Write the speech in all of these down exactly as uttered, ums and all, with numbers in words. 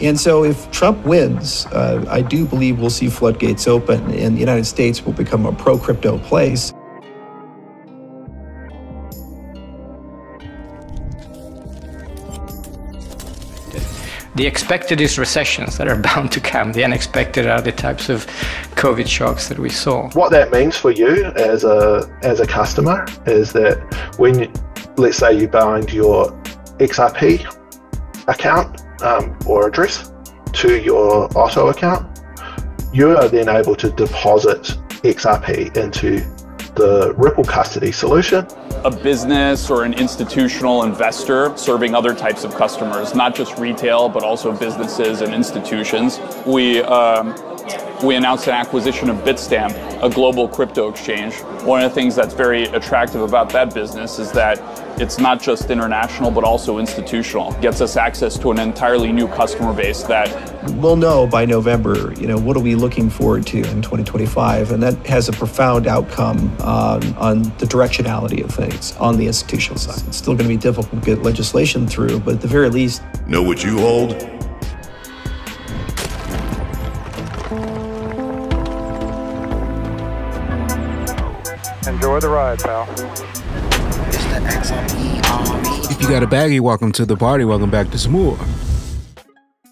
And so if Trump wins, uh, I do believe we'll see floodgates open and the United States will become a pro-crypto place. The expected is recessions that are bound to come. The unexpected are the types of COVID shocks that we saw. What that means for you as a, as a customer is that when, you, let's say you bind your X R P account um, or address to your Otto account, you are then able to deposit X R P into the Ripple custody solution. A business or an institutional investor serving other types of customers, not just retail, but also businesses and institutions. We, um, we announced an acquisition of Bitstamp, a global crypto exchange. One of the things that's very attractive about that business is that it's not just international, but also institutional. It gets us access to an entirely new customer base that we'll know by November, you know, what are we looking forward to in twenty twenty-five? And that has a profound outcome uh, on the directionality of things on the institutional side. It's still going to be difficult to get legislation through, but at the very least, know what you hold. Enjoy the ride, pal. It's the X R P. If you got a baggie, welcome to the party. Welcome back to some more.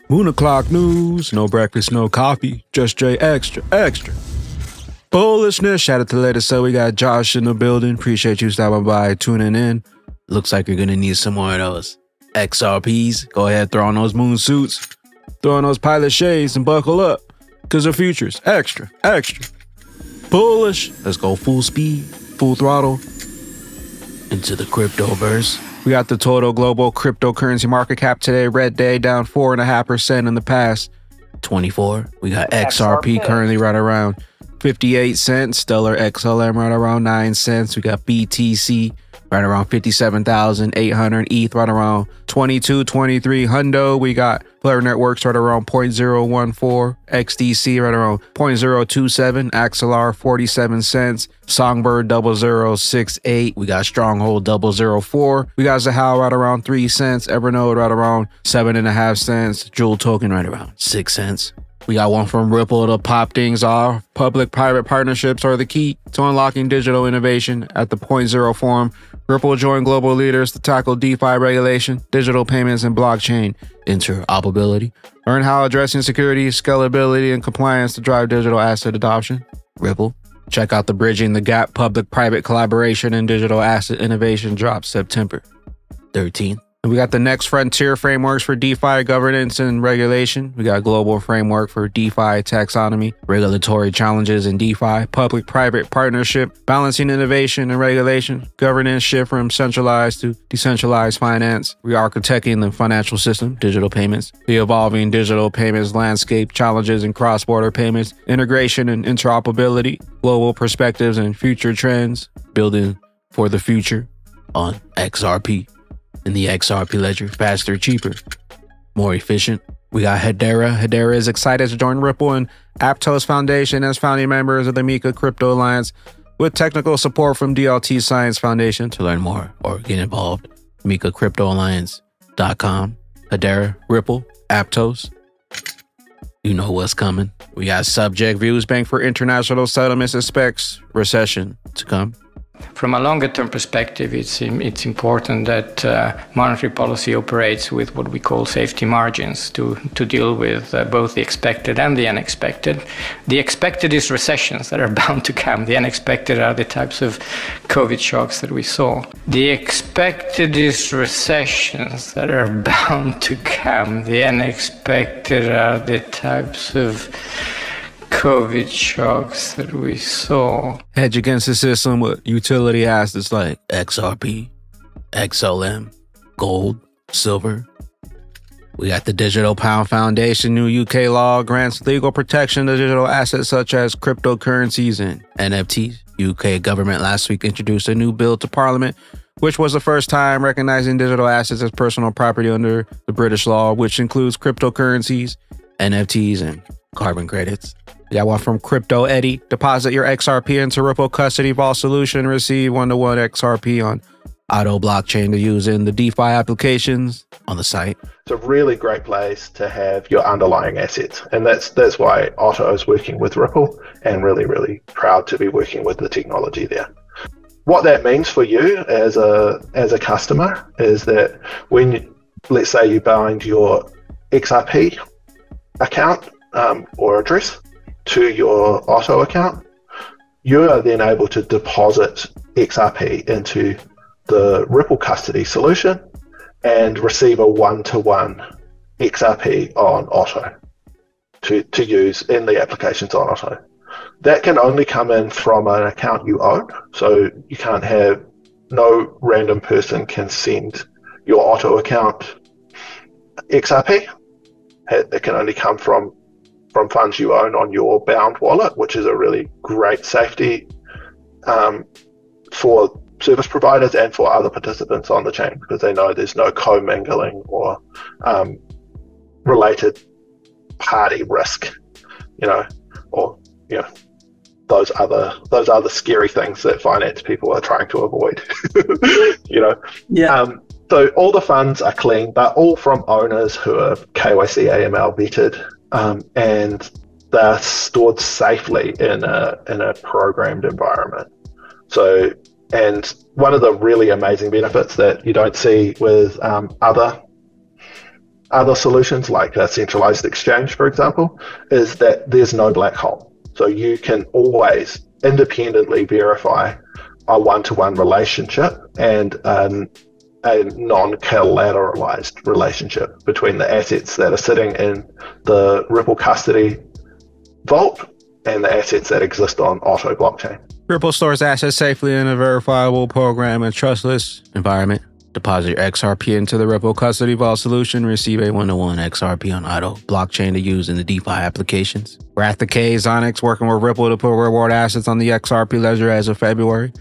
Moon o'clock news. No breakfast, no coffee. Just J extra, extra. Bullishness. Shout out to the latest. So we got Josh in the building. Appreciate you stopping by, tuning in. Looks like you're going to need some more of those X R Ps. Go ahead, throw on those moon suits. Throw on those pilot shades and buckle up. Because the future's extra, extra. Bullish. Let's go full speed, full throttle into the cryptoverse. We got the total global cryptocurrency market cap today. Red day down four and a half percent in the past twenty-four. We got X R P, X R P currently right around fifty-eight cents. Stellar X L M right around nine cents. We got B T C right around fifty-seven thousand eight hundred. E T H right around twenty-two, twenty-three hundo. We got Flare Networks right around zero point zero one four. X D C right around zero point zero two seven. Axelar forty-seven cents. Songbird double zero six eight. We got Stronghold double zero four. We got Zahal right around three cents. Evernote right around seven and a half cents. Jewel Token right around six cents. We got one from Ripple to pop things off. Public-private partnerships are the key to unlocking digital innovation at the .zero forum. Ripple joined global leaders to tackle DeFi regulation, digital payments, and blockchain interoperability. Learn how addressing security, scalability, and compliance to drive digital asset adoption. Ripple. Check out the Bridging the Gap Public-Private Collaboration and Digital Asset Innovation drops September thirteenth. We got the next frontier frameworks for DeFi governance and regulation. We got global framework for DeFi taxonomy, regulatory challenges in DeFi, public-private partnership, balancing innovation and regulation, governance shift from centralized to decentralized finance, re-architecting the financial system, digital payments, the evolving digital payments landscape, challenges in cross-border payments, integration and interoperability, global perspectives and future trends, building for the future on X R P. In the X R P ledger, faster, cheaper, more efficient. We got Hedera. Hedera is excited to join Ripple and Aptos Foundation as founding members of the MiCA Crypto Alliance with technical support from D L T Science Foundation. To learn more or get involved, MiCA Crypto Alliance dot com. Hedera, Ripple, Aptos. You know what's coming. We got subject views. Bank for International Settlements expects recession to come. From a longer-term perspective, it's, it's important that uh, monetary policy operates with what we call safety margins to, to deal with uh, both the expected and the unexpected. The expected is recessions that are bound to come. The unexpected are the types of COVID shocks that we saw. The expected is recessions that are bound to come. The unexpected are the types of COVID shocks that we saw. Hedge against the system with utility assets like X R P, X L M, gold, silver. We got the Digital Pound Foundation. New U K law grants legal protection to digital assets such as cryptocurrencies and N F Ts. U K government last week introduced a new bill to Parliament, which was the first time recognizing digital assets as personal property under the British law, which includes cryptocurrencies, N F Ts, and carbon credits. We got one from Crypto Eddie. Deposit your X R P into Ripple Custody Vault Solution. Receive one-to-one X R P on Otto blockchain to use in the DeFi applications on the site. It's a really great place to have your underlying assets. And that's that's why Otto is working with Ripple, and really, really proud to be working with the technology there. What that means for you as a as a customer is that when, let's say, you bind your X R P account um, or address to your Otto account, you are then able to deposit X R P into the Ripple custody solution and receive a one-to-one X R P on Otto to, to use in the applications on Otto. That can only come in from an account you own, so you can't have, no random person can send your Otto account X R P. It can only come from, from funds you own on your bound wallet, which is a really great safety um, for service providers and for other participants on the chain, because they know there's no co-mingling or um, related party risk, you know, or you know those other those other scary things that finance people are trying to avoid. you know. Yeah. Um, so all the funds are clean. They're all from owners who are K Y C A M L vetted, um, and they're stored safely in a in a programmed environment. So. And one of the really amazing benefits that you don't see with um, other other solutions, like a centralized exchange, for example, is that there's no black hole. So you can always independently verify a one-to-one relationship and um, a non-collateralized relationship between the assets that are sitting in the Ripple custody vault and the assets that exist on Otto blockchain. Ripple stores assets safely in a verifiable program and trustless environment. Deposit your X R P into the Ripple custody vault solution. Receive a one-to-one X R P on Otto blockchain to use in the DeFi applications. Wrath the K, Zoniqx working with Ripple to put reward assets on the X R P ledger as of February.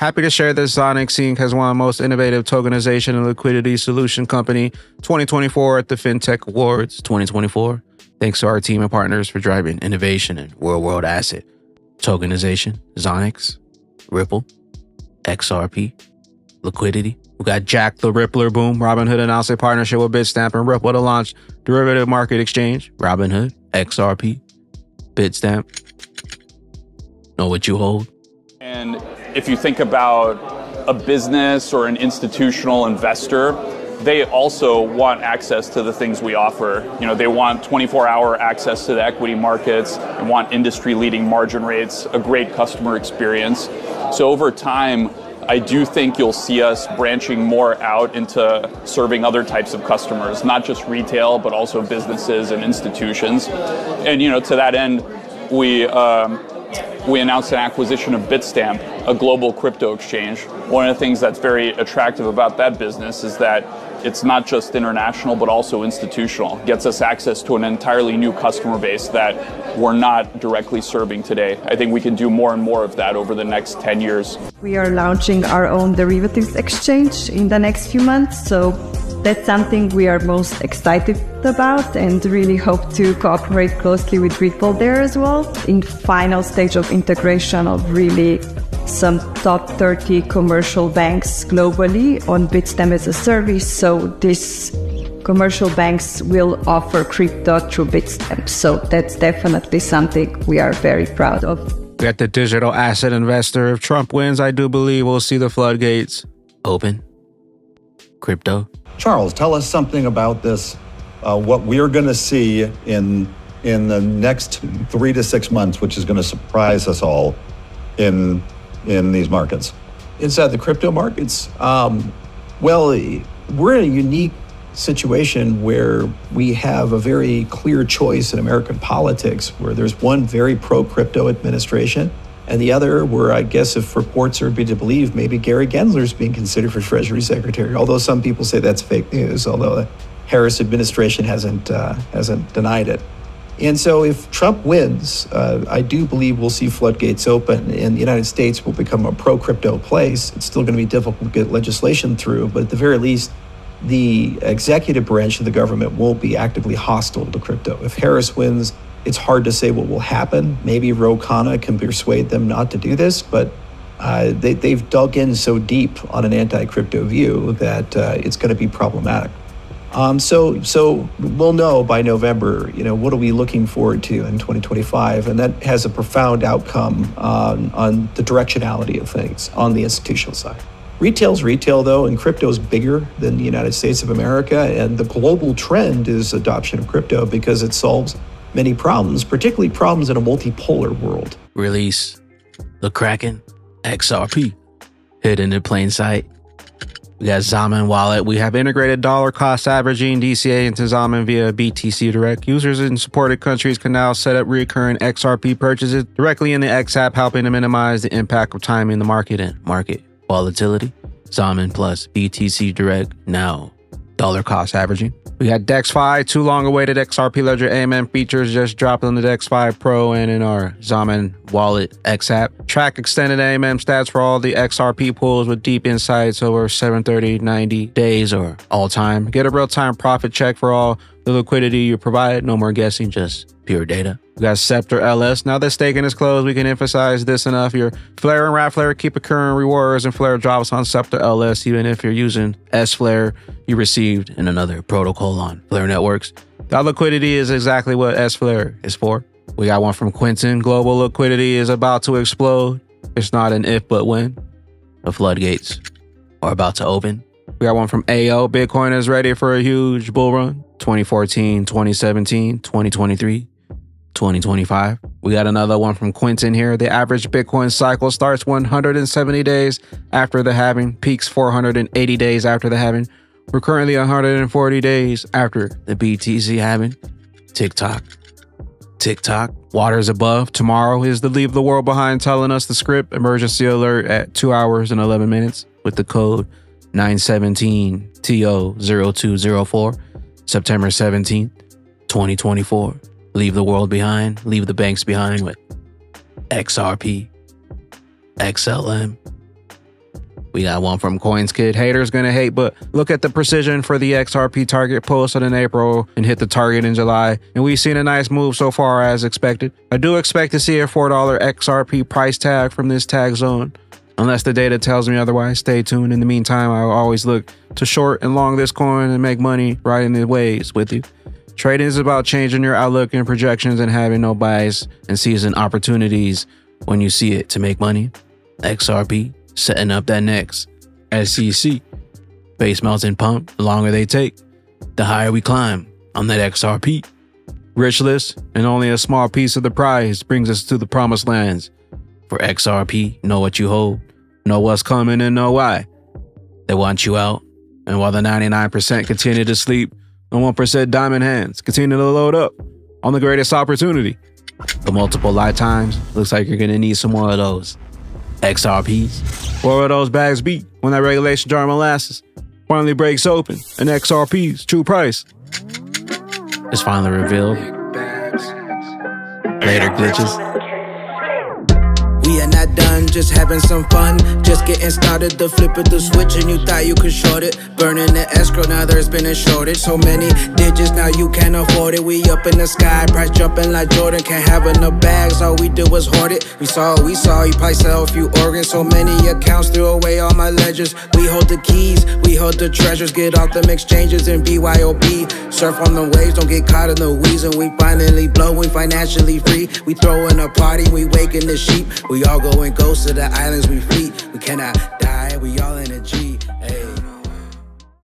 Happy to share that Zoniqx Incorporated has won Most Innovative Tokenization and Liquidity Solution Company twenty twenty-four at the FinTech Awards twenty twenty-four. Thanks to our team and partners for driving innovation in real-world asset tokenization, Zoniqx, Ripple, X R P, liquidity. We got Jack the Rippler boom. Robinhood announced a partnership with Bitstamp and Ripple to launch derivative market exchange. Robinhood, X R P, Bitstamp. Know what you hold. And if you think about a business or an institutional investor, they also want access to the things we offer. You know, they want twenty-four hour access to the equity markets and want industry-leading margin rates, a great customer experience. So over time, I do think you'll see us branching more out into serving other types of customers, not just retail, but also businesses and institutions. And you know, to that end, we um, we announced an acquisition of Bitstamp, a global crypto exchange. One of the things that's very attractive about that business is that it's not just international, but also institutional. It gets us access to an entirely new customer base that we're not directly serving today. I think we can do more and more of that over the next ten years. We are launching our own derivatives exchange in the next few months, so that's something we are most excited about and really hope to cooperate closely with Ripple there as well. In final stage of integration of really some top thirty commercial banks globally on Bitstamp as a service. So these commercial banks will offer crypto through Bitstamp. So that's definitely something we are very proud of. At the digital asset investor, if Trump wins, I do believe we'll see the floodgates open. Crypto. Charles, tell us something about this, uh, what we're going to see in, in the next three to six months, which is going to surprise us all in in these markets. Inside the crypto markets? Um, well, we're in a unique situation where we have a very clear choice in American politics, where there's one very pro-crypto administration and the other where, I guess, if reports are to be believed, maybe Gary Gensler's being considered for Treasury Secretary, although some people say that's fake news, although the Harris administration hasn't, uh, hasn't denied it. And so if Trump wins, uh, I do believe we'll see floodgates open and the United States will become a pro-crypto place. It's still going to be difficult to get legislation through, but at the very least, the executive branch of the government won't be actively hostile to crypto. If Harris wins, it's hard to say what will happen. Maybe Ro Khanna can persuade them not to do this, but uh, they, they've dug in so deep on an anti-crypto view that uh, it's going to be problematic. Um, so, so we'll know by November, you know, what are we looking forward to in twenty twenty-five? And that has a profound outcome um, on the directionality of things on the institutional side. Retail's retail, though, and crypto is bigger than the United States of America. And the global trend is adoption of crypto because it solves many problems, particularly problems in a multipolar world. Release the Kraken, X R P, hidden in plain sight. We got Xaman Wallet. We have integrated dollar cost averaging D C A into Xaman via B T C Direct. Users in supported countries can now set up recurring X R P purchases directly in the X app, helping to minimize the impact of timing the market and market volatility. Xaman Plus, B T C Direct now. Dollar cost averaging. We got DEX five, two long-awaited X R P Ledger A M M features just dropped on the DEX five Pro and in our Xaman Wallet X app. Track extended A M M stats for all the X R P pools with deep insights over seven, thirty, ninety days or all time. Get a real-time profit check for all the liquidity you provide. No more guessing, just pure data. We got Scepter L S. Now that staking is closed, we can emphasize this enough. Your Flare and Rat Flare keep accruing rewards and Flare drops on Scepter L S. Even if you're using S Flare, you received in another protocol on Flare Networks. That liquidity is exactly what S Flare is for. We got one from Quentin. Global liquidity is about to explode. It's not an if, but when. The floodgates are about to open. We got one from A O. Bitcoin is ready for a huge bull run. twenty fourteen, twenty seventeen, twenty twenty-three. twenty twenty-five. We got another one from Quentin here. The average Bitcoin cycle starts one hundred seventy days after the halving, peaks four hundred eighty days after the halving. We're currently one hundred forty days after the B T C halving. Tick tock, tick tock. Waters above. Tomorrow is the Leave the World Behind telling us the script. Emergency alert at two hours and eleven minutes with the code nine one seven T O zero two zero four. September seventeenth, twenty twenty-four. Leave the world behind, leave the banks behind with X R P, X L M. We got one from CoinsKid. Haters gonna hate, but look at the precision for the X R P target posted in April and hit the target in July. And we've seen a nice move so far as expected. I do expect to see a four dollar X R P price tag from this tag zone. Unless the data tells me otherwise, stay tuned. In the meantime, I will always look to short and long this coin and make money riding the waves with you. Trading is about changing your outlook and projections and having no bias and seizing opportunities when you see it to make money. X R P, setting up that next. S E C, base mountain pump, the longer they take, the higher we climb on that X R P. Rich list and only a small piece of the prize brings us to the promised lands. For X R P, know what you hold, know what's coming and know why. They want you out, and while the ninety-nine percent continue to sleep, and one percent diamond hands continue to load up on the greatest opportunity. For multiple lifetimes, looks like you're gonna need some more of those X R Ps. Where will those bags be when that regulation jar of molasses finally breaks open and X R P's true price is finally revealed? Later, glitches. We are not done, just having some fun. Just getting started, the flip of the switch, and you thought you could short it. Burning the escrow, now there's been a shortage. So many digits, now you can't afford it. We up in the sky, price jumping like Jordan. Can't have enough bags, all we do is hoard it. We saw, we saw, you probably sell a few organs. So many accounts, threw away all my ledgers. We hold the keys, we hold the treasures. Get off them exchanges and B Y O B. Surf on the waves, don't get caught in the weeds. And we finally blowing, financially free. We throwing a party, we waking the sheep. We all going ghosts to the islands we fleet. We cannot die, we all in a G.